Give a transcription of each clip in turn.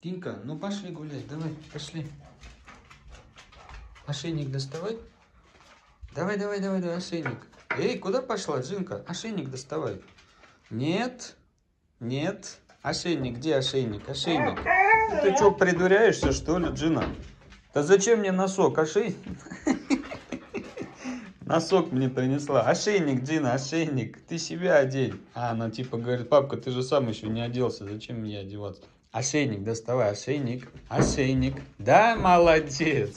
Тинька, ну пошли гулять, давай, пошли. Ошейник доставай. Давай, давай, давай, давай, ошейник. Эй, куда пошла, Джинка? Ошейник доставай. Нет, нет. Ошейник, где ошейник? Ошейник. Ты что, придуряешься, что ли, Джина? Да зачем мне носок? Ошейник. Носок мне принесла. Ошейник, Джина, ошейник. Ты себя одень. А она типа говорит, папка, ты же сам еще не оделся. Зачем мне одеваться? Ошейник доставай, ошейник, ошейник. Да, молодец.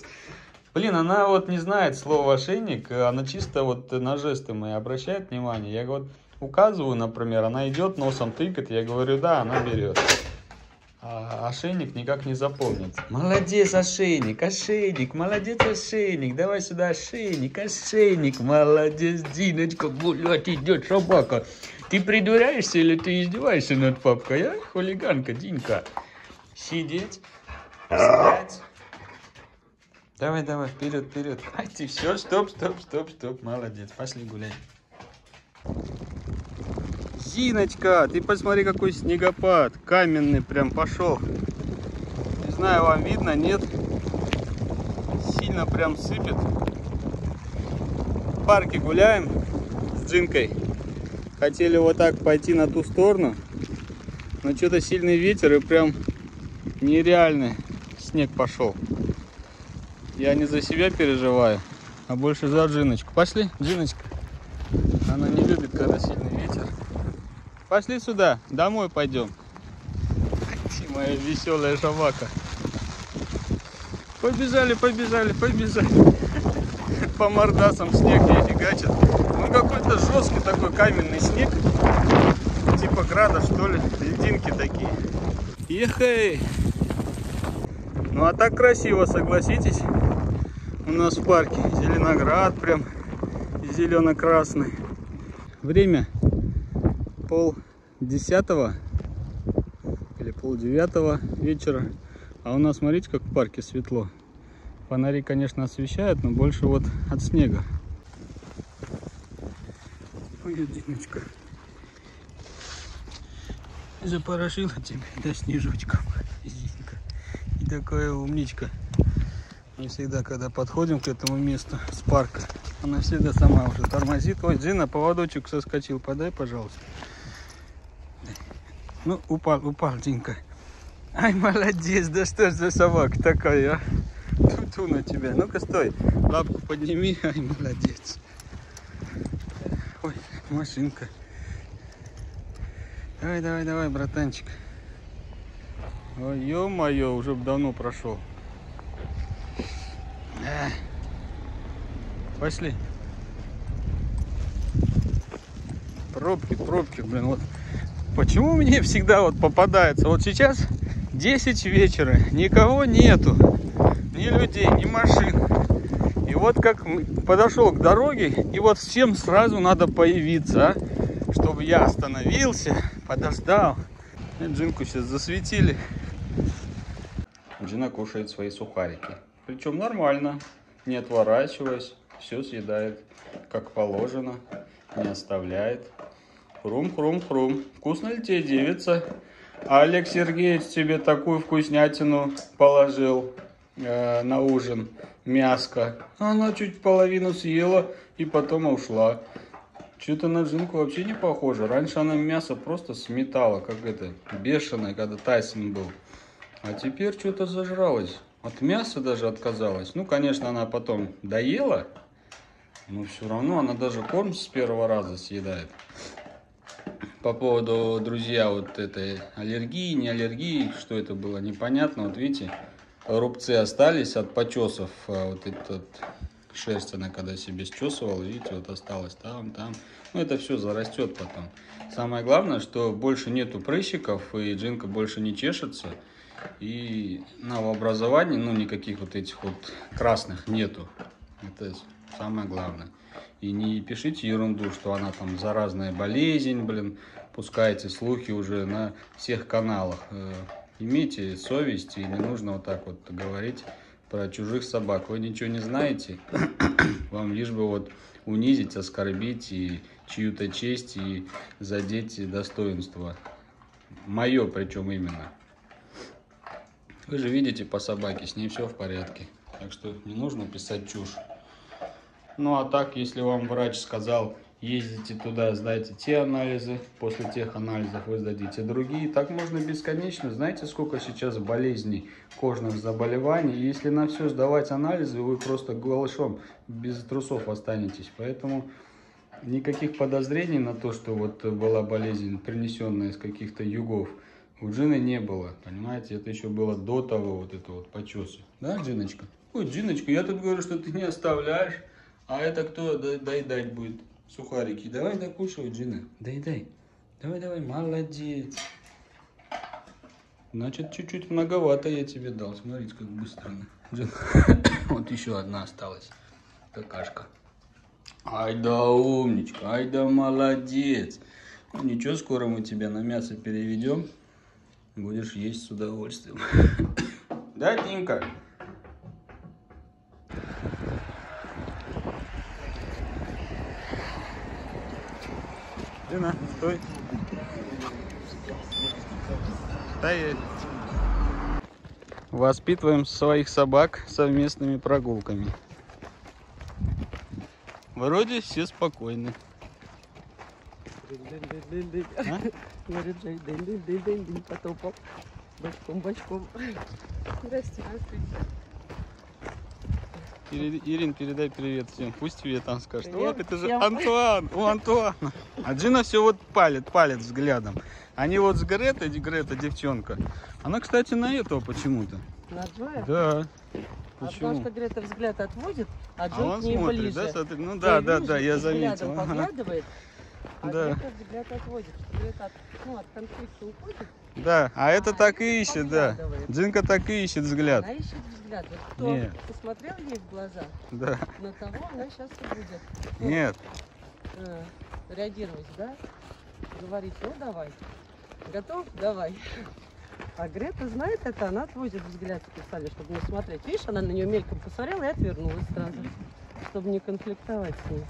Блин, она вот не знает слова ошейник, она чисто вот на жесты мои обращает внимание. Я вот указываю, например, она идет, носом тыкает, я говорю, да, она берет. А ошейник никак не запомнит. Молодец, ошейник, ошейник, молодец, ошейник. Давай сюда, ошейник, ошейник. Молодец, Диночка, гулять идет собака. Ты придуряешься или ты издеваешься над папкой? Я хулиганка, Динка. Сидеть, стоять. Давай, давай, вперед, вперед. Ай, ты все, стоп, стоп, стоп, стоп. Молодец, пошли гулять. Зиночка, ты посмотри, какой снегопад. Каменный прям пошел. Не знаю, вам видно, нет. Сильно прям сыпет. В парке гуляем с Джинкой. Хотели вот так пойти на ту сторону. Но что-то сильный ветер и прям нереальный снег пошел. Я не за себя переживаю, а больше за Джиночку. Пошли, Джиночка. Она не любит, когда сильный ветер. Пошли сюда, домой пойдем. Ты моя веселая собака. Побежали, побежали, побежали. По мордасам снег ей фигачит. Он какой-то жесткий такой каменный снег. Типа градов, что ли. Льдинки такие. Ехай! Ну а так красиво, согласитесь? У нас в парке зеленоград прям зелено-красный. Время 9:30 или 8:30 вечера. А у нас, смотрите, как в парке светло. Фонари, конечно, освещают, но больше вот от снега. Ой, Диночка, запорошила тебя до снежочков. И такая умничка. Не всегда, когда подходим к этому месту с парка, она всегда сама уже тормозит. Ой, Джина, поводочек соскочил, подай, пожалуйста. Ну, упал, упал, Динка. Ай, молодец, да что ж за собака такая, а? Ту-ту на тебя. Ну-ка, стой, лапку подними, ай, молодец. Ой, машинка. Давай, давай, давай, братанчик. Ой, ё-моё, уже давно прошел. Пошли. Пробки, пробки, блин, вот. Почему мне всегда вот попадается? Вот сейчас 10 вечера, никого нету, ни людей, ни машин. И вот как подошел к дороге, и вот всем сразу надо появиться, а? Чтобы я остановился, подождал. Джинку сейчас засветили. Джина кушает свои сухарики. Причем нормально, не отворачиваясь, все съедает, как положено, не оставляет. Хрум-хрум-хрум. Вкусно ли тебе, девица? Олег Сергеевич тебе такую вкуснятину положил на ужин. Мяско. Она чуть половину съела и потом ушла. Что-то на Джинку вообще не похоже. Раньше она мясо просто сметала, как это, бешеное, когда Тайсон был. А теперь что-то зажралась. От мяса даже отказалась. Ну, конечно, она потом доела, но все равно она даже корм с первого раза съедает. По поводу, друзья, вот этой аллергии, не аллергии, что это было, непонятно. Вот видите, рубцы остались от почесов. Вот этот... Шерсть она когда себе счесывала, видите, вот осталось там, там. Ну, это все зарастет потом. Самое главное, что больше нету прыщиков, и Джинка больше не чешется. И новообразований, ну, никаких вот этих вот красных нету. Это самое главное. И не пишите ерунду, что она там заразная болезнь, блин. Пускайте слухи уже на всех каналах. Имейте совесть, и не нужно вот так вот говорить про чужих собак. Вы ничего не знаете, вам лишь бы вот унизить, оскорбить и чью-то честь, и задеть достоинство. Мое причем именно. Вы же видите по собаке, с ней все в порядке. Так что не нужно писать чушь. Ну а так, если вам врач сказал, ездите туда, сдайте те анализы, после тех анализов вы сдадите другие. Так можно бесконечно. Знаете, сколько сейчас болезней, кожных заболеваний. Если на все сдавать анализы, вы просто голышом, без трусов останетесь. Поэтому никаких подозрений на то, что вот была болезнь, принесенная из каких-то югов, у Джины не было. Понимаете, это еще было до того, вот это вот почесы. Да, Джиночка? Ой, Джиночка, я тут говорю, что ты не оставляешь. А это кто доедать будет? Сухарики. Давай докушивай, Джина. Доедай. Давай. Молодец. Значит, чуть-чуть многовато я тебе дал. Смотрите, как быстро. Вот еще одна осталась. Какашка. Ай да умничка. Ай да молодец. Ну, ничего, скоро мы тебя на мясо переведем. Будешь есть с удовольствием. Да, Тимка? Джина, стой. Стоять. Воспитываем своих собак совместными прогулками. Вроде все спокойны. Потопал. Бочком. Ирин, передай привет всем. Пусть тебе там скажут. Привет. О, это же Антуан. У Антуана. А Джина все вот палит взглядом. Они вот с Грета, девчонка. Она, кстати, на этого почему-то. На Джоя? Да. Почему? А потому что Грета взгляд отводит, а Джоя к ней ближе. Да, смотри. Ну да, я заметил. Поглядывает. А да. Этот взгляд отводит, от конфликта уходит. Да, а это так и ищет, да. Джинка так и ищет взгляд. Она ищет взгляд. Вот кто Нет. посмотрел ей в глаза, да. на того она сейчас и будет. Вот, Нет. Реагировать, да? Говорить, ну давай. Готов? Давай. А Грета знает это, она отводит взгляд, писали, чтобы не смотреть. Видишь, она на нее мельком посмотрела и отвернулась сразу, чтобы не конфликтовать с ней.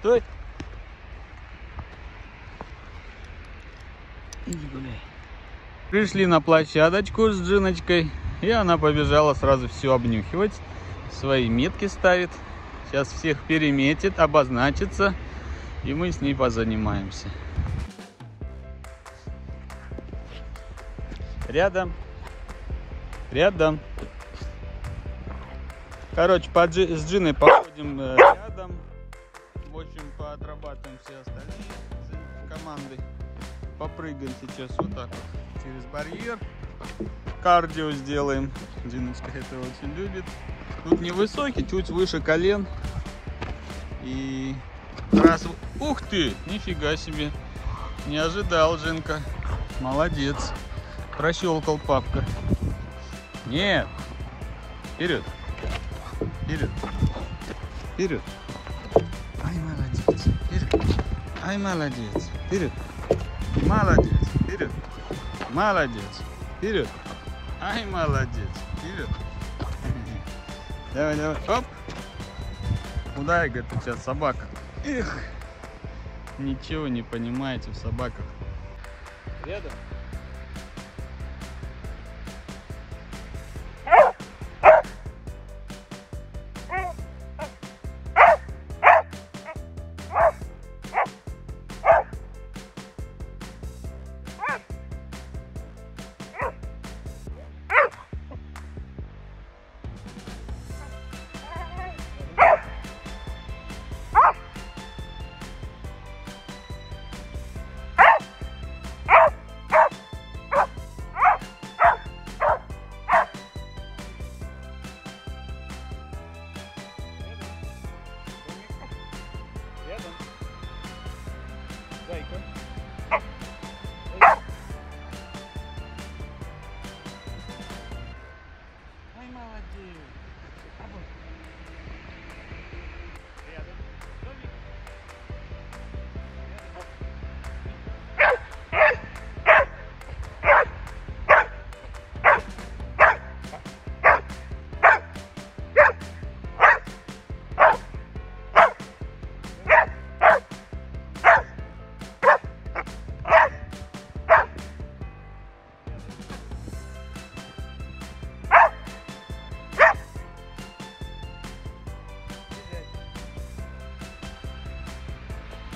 Стой! Иди гуляй. Пришли на площадочку с Джиночкой, и она побежала сразу все обнюхивать, свои метки ставит. Сейчас всех переметит, обозначится, и мы с ней позанимаемся. Рядом. Короче, с Джиной походим рядом. В общем, поотрабатываем все остальные команды. Попрыгаем сейчас вот так вот через барьер. Кардио сделаем. Диночка это очень любит. Тут невысокий, чуть выше колен. И раз... Ух ты! Нифига себе! Не ожидал, Джинка. Молодец. Прощелкал папка. Нет! Вперед! Молодец. Вперед. Вперед. Вперед. Вперед. Давай. Оп. Куда, говорит, у тебя собака? Эх. Ничего не понимаете в собаках. Рядом.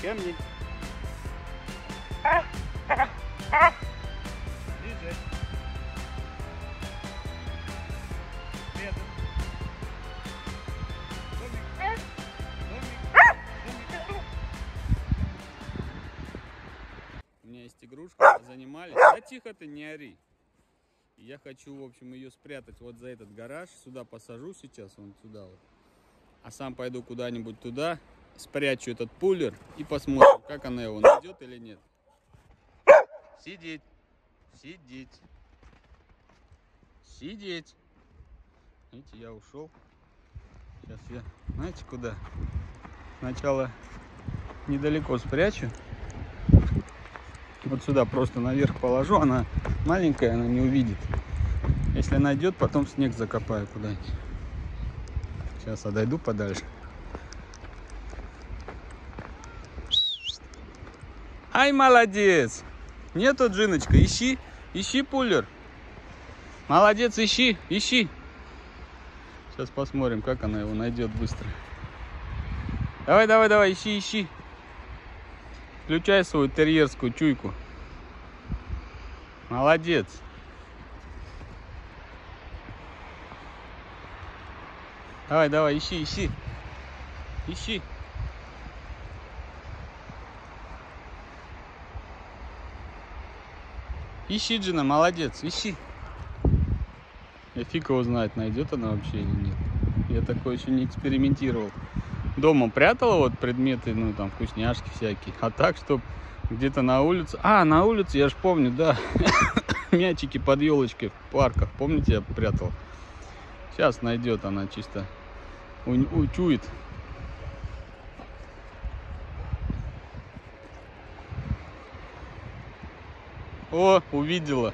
Темненький. Лежать. Следом. Домик. Домик. Домик. У меня есть игрушка. Занимались. Да тихо ты, не ори. Я хочу, в общем, ее спрятать вот за этот гараж. Сюда посажу сейчас, вон сюда вот. А сам пойду куда-нибудь туда, спрячу этот пулер и посмотрим, как она его найдет или нет. Сидеть. Сидеть. Сидеть. Видите, я ушел. Сейчас я, знаете, куда? Сначала недалеко спрячу. Вот сюда просто наверх положу. Она маленькая, она не увидит. Если найдет, потом снег закопаю куда-нибудь. Сейчас отойду подальше. Ай, молодец! Нету, Джиночка, ищи, ищи пулер. Молодец, ищи, ищи. Сейчас посмотрим, как она его найдет быстро. Давай, давай, давай, ищи, ищи. Включай свою терьерскую чуйку. Молодец. Давай, давай, ищи, ищи. Ищи. Ищи, Джина, молодец, ищи. Я фиг его знает, найдет она вообще или нет. Я такое еще не экспериментировал. Дома прятала вот предметы, ну там вкусняшки всякие. А так, чтоб где-то на улице... А, на улице, я ж помню, да. Мячики под елочкой в парках. Помните, я прятал? Сейчас найдет она чисто. Учует. О, увидела.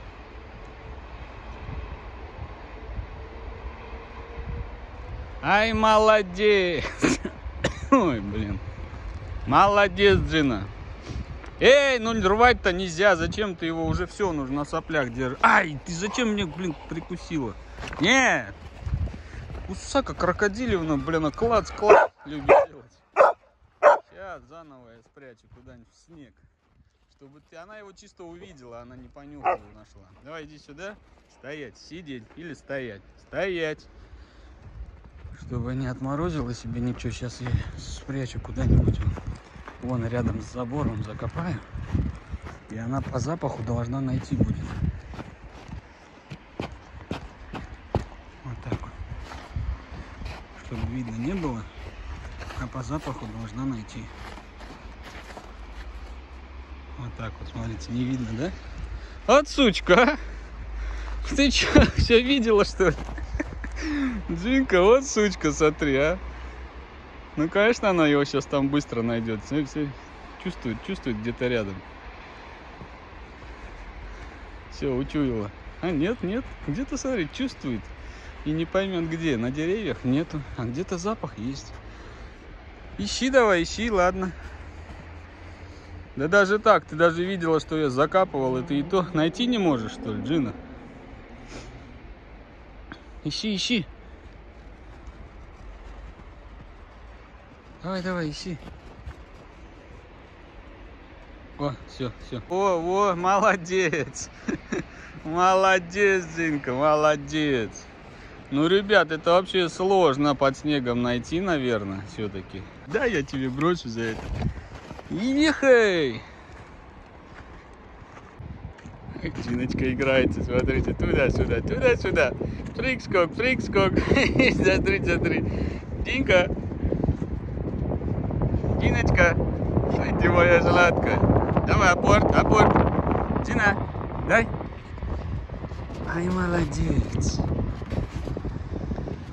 Ай, молодец. Ой, блин. Молодец, Джина. Эй, ну рвать-то нельзя. Зачем ты его? Уже все, нужно на соплях держать. Ай, ты зачем мне, блин, прикусила? Нет. Кусака крокодилевна, блин, а клац-клац любит делать. Сейчас заново я спрячу куда-нибудь в снег. Чтобы ты... Она его чисто увидела, она не понюхала, нашла. Давай, иди сюда. Стоять, сидеть или стоять. Стоять. Чтобы не отморозила себе ничего, сейчас я спрячу куда-нибудь. Вон рядом с забором закопаю. И она по запаху должна найти будет. Вот так вот. Чтобы видно не было. А по запаху должна найти. Вот так вот, смотрите, не видно, да? Вот сучка, а? Ты что, все видела, что ли? Джинка, вот сучка, смотри, а. Ну, конечно, она его сейчас там быстро найдет. Все чувствует, чувствует где-то рядом. Все, учуяла. А, нет, нет, где-то, смотри, чувствует. И не поймет где, на деревьях нету, а где-то запах есть. Ищи давай, ищи, ладно. Да даже так, ты даже видела, что я закапывал, и ты и то найти не можешь, что ли, Джина? Ищи, ищи. Давай, давай, ищи. О, все, все. О, молодец. Молодец, Джинка, молодец. Ну, ребят, это вообще сложно под снегом найти, наверное, все-таки. Да, я тебе брошу за это. Ехай! Джиночка играется, смотрите, туда-сюда, туда-сюда. Прыг-скок, прыг-скок. Смотри, смотри. Динка. Диночка. Ой, ты моя сладкая. Давай, апорт, апорт. Дина, дай. Ай, молодец.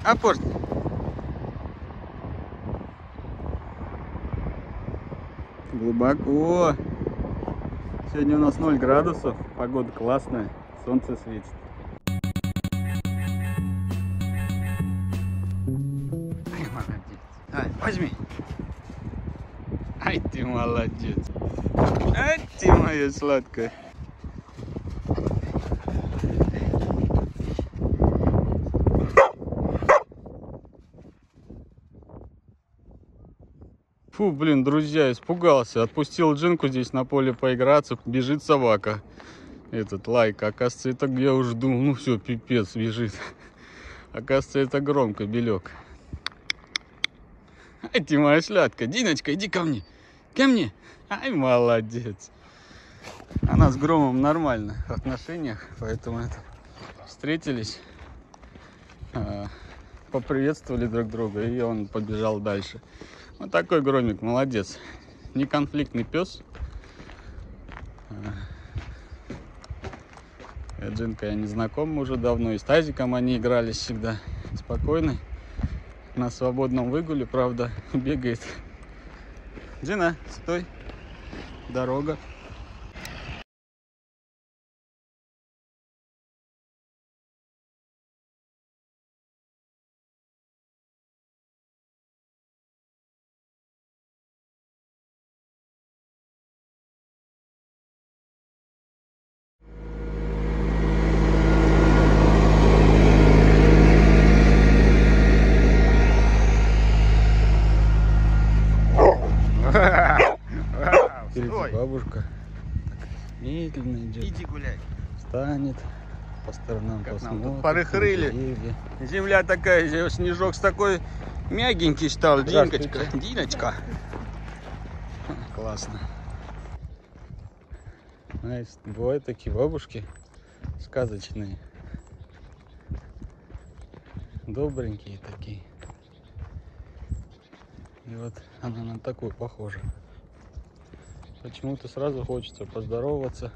Апорт. Глубоко. Сегодня у нас 0 градусов. Погода классная. Солнце светит. Ай, молодец. Ай, возьми. Ай, ты молодец. Ай, ты моя сладкая. Фу, блин, друзья, испугался. Отпустил Джинку здесь на поле поиграться. Бежит собака. Этот Лайк. Оказывается, это я уже думал, ну все, пипец, бежит. Оказывается, это Громко, Белек. Ай, ты моя шлятка. Диночка, иди ко мне. Ко мне. Ай, молодец. Она с Громом нормально в отношениях, поэтому это... встретились, поприветствовали друг друга, и он побежал дальше. Вот такой Громик, молодец. Не конфликтный пес. Джинка я не знаком уже давно, и с Тазиком они игрались всегда. Спокойный, на свободном выгуле, правда, бегает. Джина, стой, дорога. Бабушка так медленно идет. Иди гуляй. Встанет по сторонам, как посмотрит. Нам тут порыхрыли. Земля такая, снежок с такой мягенький стал. Диночка, Диночка. Классно. Знаешь, бывают такие бабушки сказочные. Добренькие такие. И вот она на такую похожа. Почему-то сразу хочется поздороваться,